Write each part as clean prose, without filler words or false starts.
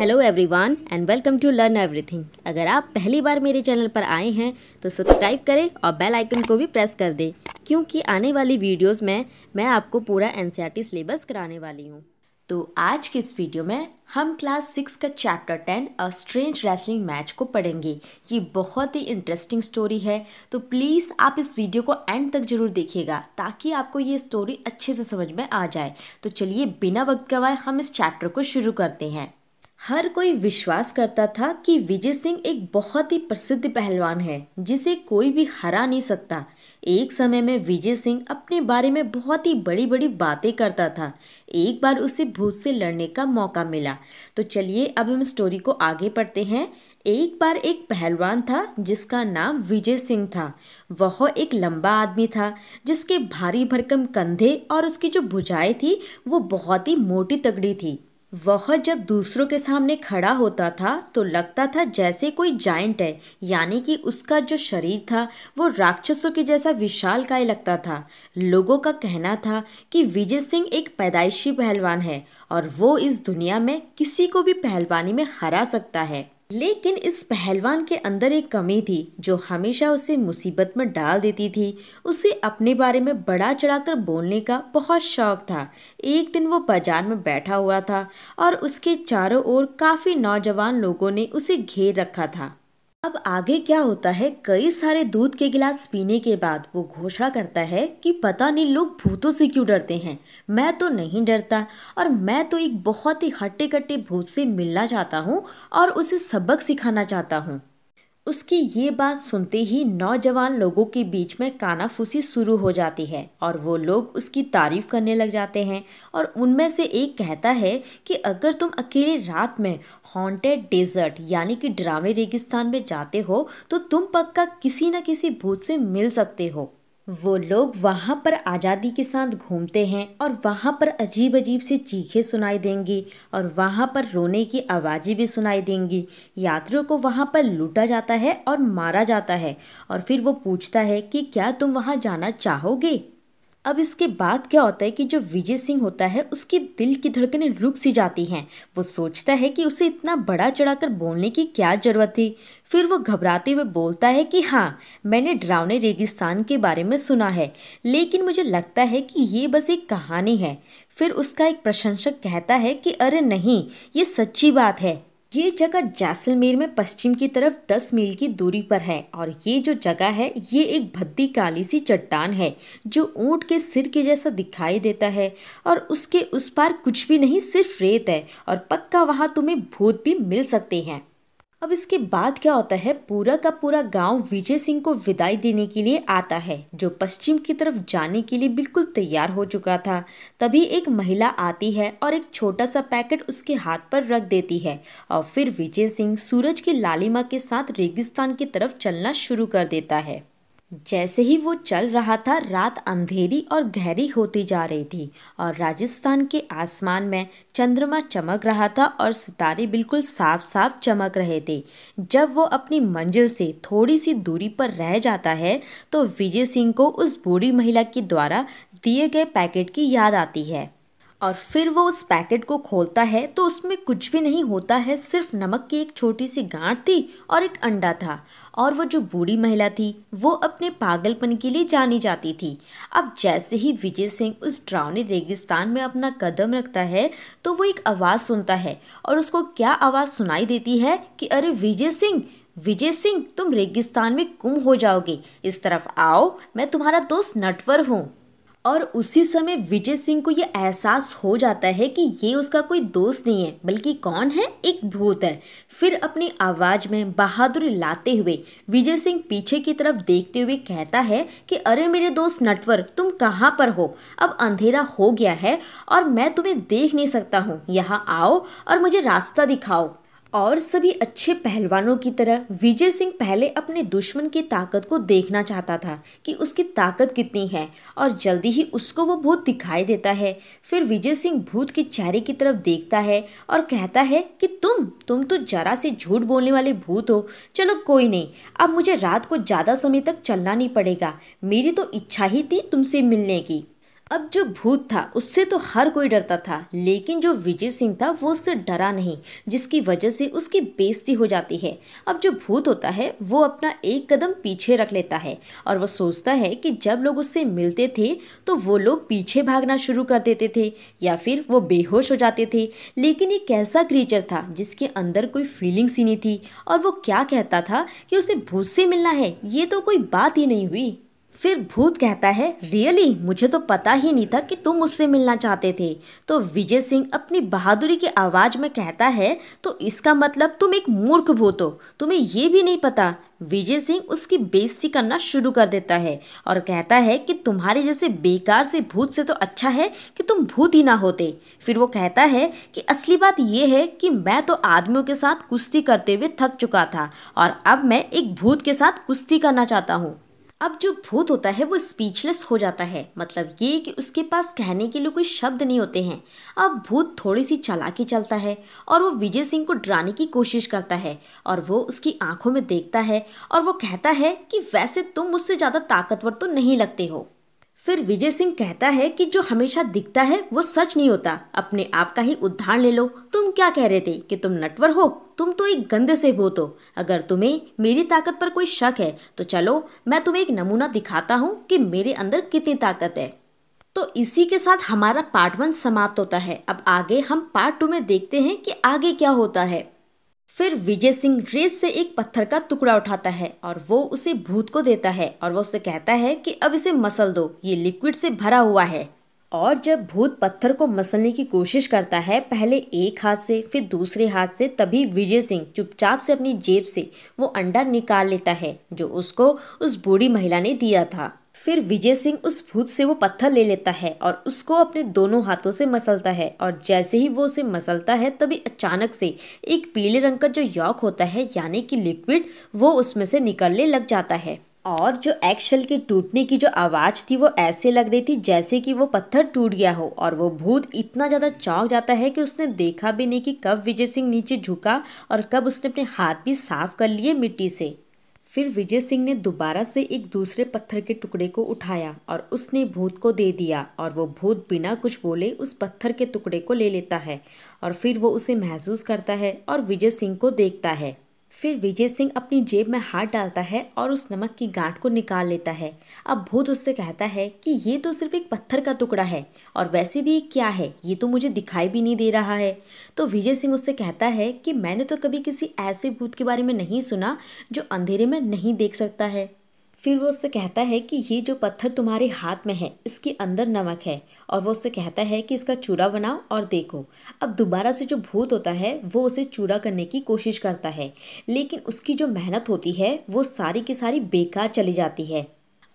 Hello everyone and welcome to learn everything. अगर आप पहली बार मेरे चैनल पर आए हैं तो सब्सक्राइब करें और बेल आइकन को भी प्रेस कर दें, क्योंकि आने वाली वीडियोस में मैं आपको पूरा एनसीईआरटी सिलेबस कराने वाली हूँ। तो आज के इस वीडियो में हम क्लास 6 का chapter 10 a strange wrestling match को पढ़ेंगे। ये बहुत ही इंटरेस्टिंग स्टोरी है, तो प्लीज़ आप इस वीडियो को एंड तक जरूर देखिएगा ताकि आपको ये स्टोरी अच्छे से समझ में आ जाए। तो चलिए बिना वक्त गवाए हम इस चैप्टर को शुरू करते हैं। हर कोई विश्वास करता था कि विजय सिंह एक बहुत ही प्रसिद्ध पहलवान है जिसे कोई भी हरा नहीं सकता। एक समय में विजय सिंह अपने बारे में बहुत ही बड़ी बड़ी बातें करता था। एक बार उसे भूत से लड़ने का मौका मिला। तो चलिए अब हम स्टोरी को आगे पढ़ते हैं। एक बार एक पहलवान था जिसका नाम विजय सिंह था। वह एक लंबा आदमी था जिसके भारी भरकम कंधे और उसकी जो भुजाएं थी वो बहुत ही मोटी तगड़ी थी। वह जब दूसरों के सामने खड़ा होता था तो लगता था जैसे कोई जायंट है, यानी कि उसका जो शरीर था वो राक्षसों के जैसा विशालकाय लगता था। लोगों का कहना था कि विजय सिंह एक पैदाइशी पहलवान है और वो इस दुनिया में किसी को भी पहलवानी में हरा सकता है। लेकिन इस पहलवान के अंदर एक कमी थी जो हमेशा उसे मुसीबत में डाल देती थी। उसे अपने बारे में बढ़ा चढ़ाकर बोलने का बहुत शौक था। एक दिन वो बाजार में बैठा हुआ था और उसके चारों ओर काफ़ी नौजवान लोगों ने उसे घेर रखा था। अब आगे क्या होता है, कई सारे दूध के गिलास पीने के बाद वो घोषणा करता है कि पता नहीं लोग भूतों से क्यों डरते हैं, मैं तो नहीं डरता और मैं तो एक बहुत ही हट्टे कट्टे भूत से मिलना चाहता हूँ और उसे सबक सिखाना चाहता हूँ। उसकी ये बात सुनते ही नौजवान लोगों के बीच में कानाफूसी शुरू हो जाती है और वो लोग उसकी तारीफ़ करने लग जाते हैं। और उनमें से एक कहता है कि अगर तुम अकेले रात में हॉन्टेड डेजर्ट यानी कि डरावने रेगिस्तान में जाते हो तो तुम पक्का किसी न किसी भूत से मिल सकते हो। वो लोग वहाँ पर आज़ादी के साथ घूमते हैं और वहाँ पर अजीब अजीब से चीखें सुनाई देंगी और वहाँ पर रोने की आवाज़ें भी सुनाई देंगी। यात्रियों को वहाँ पर लूटा जाता है और मारा जाता है। और फिर वो पूछता है कि क्या तुम वहाँ जाना चाहोगे। अब इसके बाद क्या होता है कि जो विजय सिंह होता है उसके दिल की धड़कनें रुक सी जाती हैं। वो सोचता है कि उसे इतना बड़ा चढ़ाकर बोलने की क्या ज़रूरत थी। फिर वो घबराते हुए बोलता है कि हाँ, मैंने डरावने रेगिस्तान के बारे में सुना है, लेकिन मुझे लगता है कि ये बस एक कहानी है। फिर उसका एक प्रशंसक कहता है कि अरे नहीं, ये सच्ची बात है। ये जगह जैसलमेर में पश्चिम की तरफ 10 मील की दूरी पर है और ये जो जगह है ये एक भद्दी काली सी चट्टान है जो ऊँट के सिर के जैसा दिखाई देता है और उसके उस पार कुछ भी नहीं, सिर्फ रेत है और पक्का वहाँ तुम्हें भूत भी मिल सकते हैं। अब इसके बाद क्या होता है, पूरा का पूरा गांव विजय सिंह को विदाई देने के लिए आता है जो पश्चिम की तरफ जाने के लिए बिल्कुल तैयार हो चुका था। तभी एक महिला आती है और एक छोटा सा पैकेट उसके हाथ पर रख देती है और फिर विजय सिंह सूरज की लालिमा के साथ रेगिस्तान की तरफ चलना शुरू कर देता है। जैसे ही वो चल रहा था, रात अंधेरी और गहरी होती जा रही थी और राजस्थान के आसमान में चंद्रमा चमक रहा था और सितारे बिल्कुल साफ साफ चमक रहे थे। जब वो अपनी मंजिल से थोड़ी सी दूरी पर रह जाता है तो विजय सिंह को उस बूढ़ी महिला के द्वारा दिए गए पैकेट की याद आती है और फिर वो उस पैकेट को खोलता है तो उसमें कुछ भी नहीं होता है, सिर्फ नमक की एक छोटी सी गांठ थी और एक अंडा था। और वो जो बूढ़ी महिला थी वो अपने पागलपन के लिए जानी जाती थी। अब जैसे ही विजय सिंह उस डरावने रेगिस्तान में अपना कदम रखता है तो वो एक आवाज़ सुनता है और उसको क्या आवाज़ सुनाई देती है कि अरे विजय सिंह, विजय सिंह, तुम रेगिस्तान में गुम हो जाओगे, इस तरफ आओ, मैं तुम्हारा दोस्त नटवर हूँ। और उसी समय विजय सिंह को ये एहसास हो जाता है कि ये उसका कोई दोस्त नहीं है बल्कि कौन है, एक भूत है। फिर अपनी आवाज़ में बहादुरी लाते हुए विजय सिंह पीछे की तरफ देखते हुए कहता है कि अरे मेरे दोस्त नटवर, तुम कहाँ पर हो, अब अंधेरा हो गया है और मैं तुम्हें देख नहीं सकता हूँ, यहाँ आओ और मुझे रास्ता दिखाओ। और सभी अच्छे पहलवानों की तरह विजय सिंह पहले अपने दुश्मन की ताकत को देखना चाहता था कि उसकी ताकत कितनी है और जल्दी ही उसको वो भूत दिखाई देता है। फिर विजय सिंह भूत के चेहरे की तरफ देखता है और कहता है कि तुम तो जरा से झूठ बोलने वाले भूत हो। चलो कोई नहीं, अब मुझे रात को ज़्यादा समय तक चलना नहीं पड़ेगा, मेरी तो इच्छा ही थी तुमसे मिलने की। अब जो भूत था उससे तो हर कोई डरता था, लेकिन जो विजय सिंह था वो उससे डरा नहीं, जिसकी वजह से उसकी बेइज्जती हो जाती है। अब जो भूत होता है वो अपना एक कदम पीछे रख लेता है और वो सोचता है कि जब लोग उससे मिलते थे तो वो लोग पीछे भागना शुरू कर देते थे या फिर वो बेहोश हो जाते थे, लेकिन एक ऐसा क्रीचर था जिसके अंदर कोई फीलिंग्स ही नहीं थी और वो क्या कहता था कि उसे भूत से मिलना है, ये तो कोई बात ही नहीं हुई। फिर भूत कहता है, रियली मुझे तो पता ही नहीं था कि तुम मुझसे मिलना चाहते थे। तो विजय सिंह अपनी बहादुरी की आवाज़ में कहता है, तो इसका मतलब तुम एक मूर्ख भूत हो, तुम्हें ये भी नहीं पता। विजय सिंह उसकी बेइज्जती करना शुरू कर देता है और कहता है कि तुम्हारे जैसे बेकार से भूत से तो अच्छा है कि तुम भूत ही ना होते। फिर वो कहता है कि असली बात यह है कि मैं तो आदमियों के साथ कुश्ती करते हुए थक चुका था और अब मैं एक भूत के साथ कुश्ती करना चाहता हूँ। अब जो भूत होता है वो स्पीचलेस हो जाता है, मतलब ये कि उसके पास कहने के लिए कोई शब्द नहीं होते हैं। अब भूत थोड़ी सी चालाकी चलता है और वो विजय सिंह को डराने की कोशिश करता है और वो उसकी आंखों में देखता है और वो कहता है कि वैसे तुम मुझसे ज़्यादा ताकतवर तो नहीं लगते हो। फिर विजय सिंह कहता है कि जो हमेशा दिखता है वो सच नहीं होता, अपने आप का ही उदाहरण ले लो। तुम क्या कह रहे थे कि तुम नटवर हो? तुम तो एक गंदे से भूत हो। अगर तुम्हें मेरी ताकत पर कोई शक है तो चलो मैं तुम्हें एक नमूना दिखाता हूँ कि मेरे अंदर कितनी ताकत है। तो इसी के साथ हमारा पार्ट 1 समाप्त होता है। अब आगे हम पार्ट 2 में देखते हैं कि आगे क्या होता है। फिर विजय सिंह रेस से एक पत्थर का टुकड़ा उठाता है और वो उसे भूत को देता है और वो उसे कहता है कि अब इसे मसल दो, ये लिक्विड से भरा हुआ है। और जब भूत पत्थर को मसलने की कोशिश करता है, पहले एक हाथ से फिर दूसरे हाथ से, तभी विजय सिंह चुपचाप से अपनी जेब से वो अंडा निकाल लेता है जो उसको उस बूढ़ी महिला ने दिया था। फिर विजय सिंह उस भूत से वो पत्थर ले लेता है और उसको अपने दोनों हाथों से मसलता है और जैसे ही वो उसे मसलता है तभी अचानक से एक पीले रंग का जो यौगिक होता है यानी कि लिक्विड वो उसमें से निकलने लग जाता है और जो एक्शल के टूटने की जो आवाज़ थी वो ऐसे लग रही थी जैसे कि वो पत्थर टूट गया हो। और वो भूत इतना ज़्यादा चौंक जाता है कि उसने देखा भी नहीं कि कब विजय सिंह नीचे झुका और कब उसने अपने हाथ भी साफ कर लिए मिट्टी से। फिर विजय सिंह ने दोबारा से एक दूसरे पत्थर के टुकड़े को उठाया और उसने भूत को दे दिया और वो भूत बिना कुछ बोले उस पत्थर के टुकड़े को ले लेता है और फिर वो उसे महसूस करता है और विजय सिंह को देखता है। फिर विजय सिंह अपनी जेब में हाथ डालता है और उस नमक की गांठ को निकाल लेता है। अब भूत उससे कहता है कि ये तो सिर्फ एक पत्थर का टुकड़ा है और वैसे भी क्या है ये तो मुझे दिखाई भी नहीं दे रहा है। तो विजय सिंह उससे कहता है कि मैंने तो कभी किसी ऐसे भूत के बारे में नहीं सुना जो अंधेरे में नहीं देख सकता है। फिर वो उससे कहता है कि ये जो पत्थर तुम्हारे हाथ में है इसके अंदर नमक है और वो उससे कहता है कि इसका चूरा बनाओ और देखो। अब दोबारा से जो भूत होता है वो उसे चूरा करने की कोशिश करता है, लेकिन उसकी जो मेहनत होती है वो सारी की सारी बेकार चली जाती है।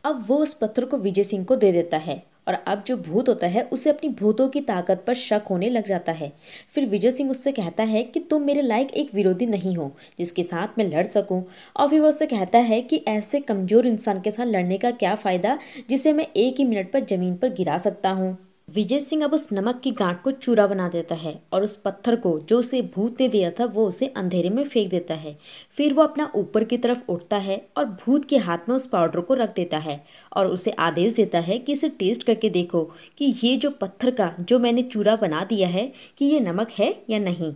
अब वो उस पत्थर को विजय सिंह को दे देता है और अब जो भूत होता है उसे अपनी भूतों की ताकत पर शक होने लग जाता है। फिर विजय सिंह उससे कहता है कि तुम मेरे लायक एक विरोधी नहीं हो जिसके साथ मैं लड़ सकूं। और फिर वो उससे कहता है कि ऐसे कमज़ोर इंसान के साथ लड़ने का क्या फ़ायदा जिसे मैं एक ही मिनट पर ज़मीन पर गिरा सकता हूं। विजय सिंह अब उस नमक की गांठ को चूरा बना देता है और उस पत्थर को जो उसे भूत ने दिया था वो उसे अंधेरे में फेंक देता है। फिर वो अपना ऊपर की तरफ उठता है और भूत के हाथ में उस पाउडर को रख देता है और उसे आदेश देता है कि इसे टेस्ट करके देखो कि ये जो पत्थर का जो मैंने चूरा बना दिया है कि ये नमक है या नहीं।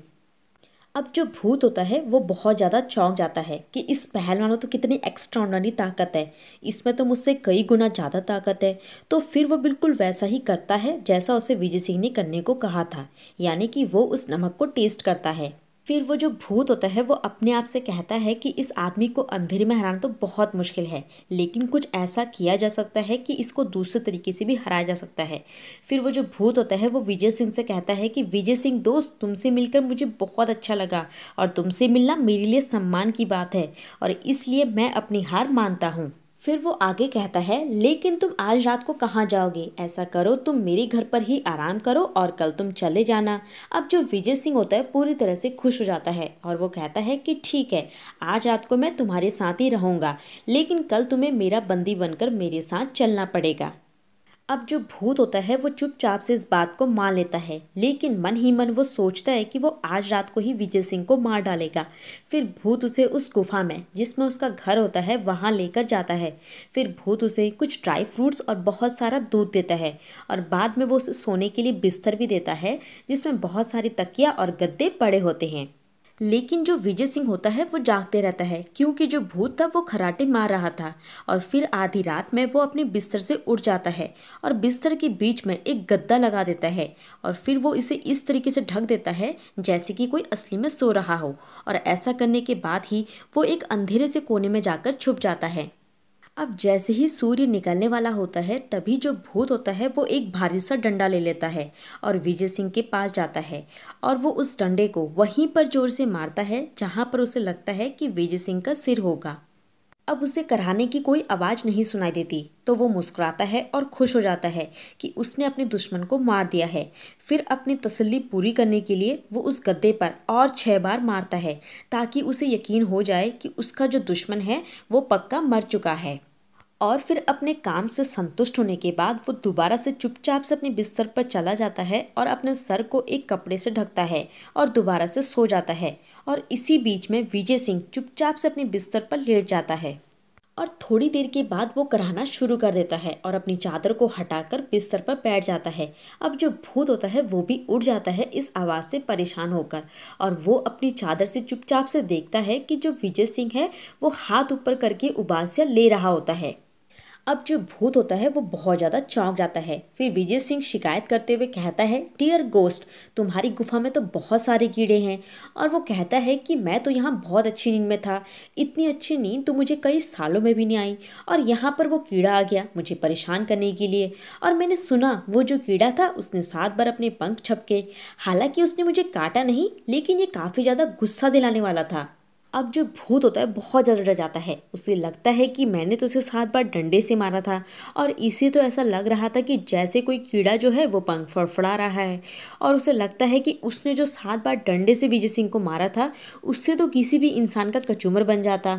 अब जो भूत होता है वो बहुत ज़्यादा चौंक जाता है कि इस पहलवान में तो कितनी एक्स्ट्राऑर्डिनरी ताकत है, इसमें तो मुझसे कई गुना ज़्यादा ताकत है। तो फिर वो बिल्कुल वैसा ही करता है जैसा उसे विजय सिंह ने करने को कहा था, यानी कि वो उस नमक को टेस्ट करता है। फिर वो जो भूत होता है वो अपने आप से कहता है कि इस आदमी को अंधेरे में हराना तो बहुत मुश्किल है, लेकिन कुछ ऐसा किया जा सकता है कि इसको दूसरे तरीके से भी हराया जा सकता है। फिर वो जो भूत होता है वो विजय सिंह से कहता है कि विजय सिंह दोस्त, तुमसे मिलकर मुझे बहुत अच्छा लगा और तुमसे मिलना मेरे लिए सम्मान की बात है और इसलिए मैं अपनी हार मानता हूँ। फिर वो आगे कहता है, लेकिन तुम आज रात को कहाँ जाओगे? ऐसा करो तुम मेरे घर पर ही आराम करो और कल तुम चले जाना। अब जो विजय सिंह होता है पूरी तरह से खुश हो जाता है और वो कहता है कि ठीक है, आज रात को मैं तुम्हारे साथ ही रहूँगा, लेकिन कल तुम्हें मेरा बंदी बनकर मेरे साथ चलना पड़ेगा। अब जो भूत होता है वो चुपचाप से इस बात को मान लेता है, लेकिन मन ही मन वो सोचता है कि वो आज रात को ही विजय सिंह को मार डालेगा। फिर भूत उसे उस गुफा में जिसमें उसका घर होता है वहाँ लेकर जाता है। फिर भूत उसे कुछ ड्राई फ्रूट्स और बहुत सारा दूध देता है और बाद में वो उसे सोने के लिए बिस्तर भी देता है जिसमें बहुत सारी तकिया और गद्दे पड़े होते हैं। लेकिन जो विजय सिंह होता है वो जागते रहता है क्योंकि जो भूत था वो खराटे मार रहा था। और फिर आधी रात में वो अपने बिस्तर से उठ जाता है और बिस्तर के बीच में एक गद्दा लगा देता है और फिर वो इसे इस तरीके से ढक देता है जैसे कि कोई असली में सो रहा हो। और ऐसा करने के बाद ही वो एक अंधेरे से कोने में जाकर छुप जाता है। अब जैसे ही सूर्य निकलने वाला होता है तभी जो भूत होता है वो एक भारी सा डंडा ले लेता है और विजय सिंह के पास जाता है और वो उस डंडे को वहीं पर जोर से मारता है जहाँ पर उसे लगता है कि विजय सिंह का सिर होगा। अब उसे कराहने की कोई आवाज़ नहीं सुनाई देती तो वो मुस्कुराता है और खुश हो जाता है कि उसने अपने दुश्मन को मार दिया है। फिर अपनी तसल्ली पूरी करने के लिए वो उस गद्दे पर और 6 बार मारता है ताकि उसे यकीन हो जाए कि उसका जो दुश्मन है वो पक्का मर चुका है। और फिर अपने काम से संतुष्ट होने के बाद वो दोबारा से चुपचाप से अपने बिस्तर पर चला जाता है और अपने सर को एक कपड़े से ढकता है और दोबारा से सो जाता है। और इसी बीच में विजय सिंह चुपचाप से अपने बिस्तर पर लेट जाता है और थोड़ी देर के बाद वो कराहना शुरू कर देता है और अपनी चादर को हटाकर बिस्तर पर बैठ जाता है। अब जो भूत होता है वो भी उठ जाता है इस आवाज़ से परेशान होकर और वो अपनी चादर से चुपचाप से देखता है कि जो विजय सिंह है वो हाथ ऊपर करके उबासियाँ ले रहा होता है। अब जो भूत होता है वो बहुत ज़्यादा चौंक जाता है। फिर विजय सिंह शिकायत करते हुए कहता है, डियर गोस्ट, तुम्हारी गुफा में तो बहुत सारे कीड़े हैं। और वो कहता है कि मैं तो यहाँ बहुत अच्छी नींद में था, इतनी अच्छी नींद तो मुझे कई सालों में भी नहीं आई और यहाँ पर वो कीड़ा आ गया मुझे परेशान करने के लिए। और मैंने सुना वो जो कीड़ा था उसने 7 बार अपने पंख छपके, हालाँकि उसने मुझे काटा नहीं, लेकिन ये काफ़ी ज़्यादा गुस्सा दिलाने वाला था। अब जो भूत होता है बहुत ज़्यादा डर जाता है। उसे लगता है कि मैंने तो उसे 7 बार डंडे से मारा था और इसे तो ऐसा लग रहा था कि जैसे कोई कीड़ा जो है वो पंख फड़फड़ा रहा है। और उसे लगता है कि उसने जो 7 बार डंडे से विजय सिंह को मारा था उससे तो किसी भी इंसान का कचूमर बन जाता।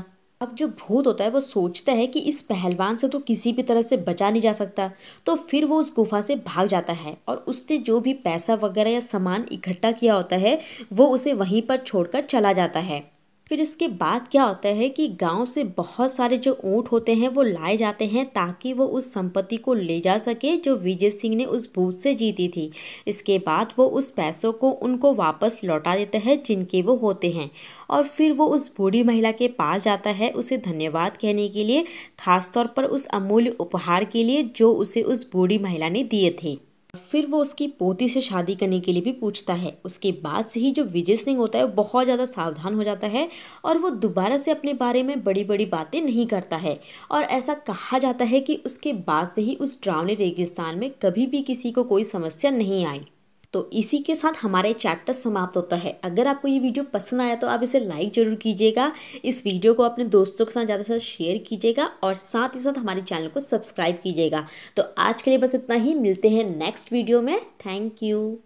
अब जो भूत होता है वो सोचता है कि इस पहलवान से तो किसी भी तरह से बचा नहीं जा सकता। तो फिर वो उस गुफा से भाग जाता है और उसने जो भी पैसा वगैरह या सामान इकट्ठा किया होता है वो उसे वहीं पर छोड़कर चला जाता है। फिर इसके बाद क्या होता है कि गांव से बहुत सारे जो ऊँट होते हैं वो लाए जाते हैं ताकि वो उस संपत्ति को ले जा सके जो विजय सिंह ने उस भूत से जीती थी। इसके बाद वो उस पैसों को उनको वापस लौटा देता है जिनके वो होते हैं। और फिर वो उस बूढ़ी महिला के पास जाता है उसे धन्यवाद कहने के लिए, खासतौर पर उस अमूल्य उपहार के लिए जो उसे उस बूढ़ी महिला ने दिए थे। फिर वो उसकी पोती से शादी करने के लिए भी पूछता है। उसके बाद से ही जो विजय सिंह होता है बहुत ज़्यादा सावधान हो जाता है और वो दोबारा से अपने बारे में बड़ी बड़ी बातें नहीं करता है। और ऐसा कहा जाता है कि उसके बाद से ही उस डरावने रेगिस्तान में कभी भी किसी को कोई समस्या नहीं आई। तो इसी के साथ हमारे चैप्टर समाप्त होता है। अगर आपको ये वीडियो पसंद आया तो आप इसे लाइक ज़रूर कीजिएगा, इस वीडियो को अपने दोस्तों के साथ ज़्यादा से ज़्यादा शेयर कीजिएगा और साथ ही साथ हमारे चैनल को सब्सक्राइब कीजिएगा। तो आज के लिए बस इतना ही, मिलते हैं नेक्स्ट वीडियो में। Thank you.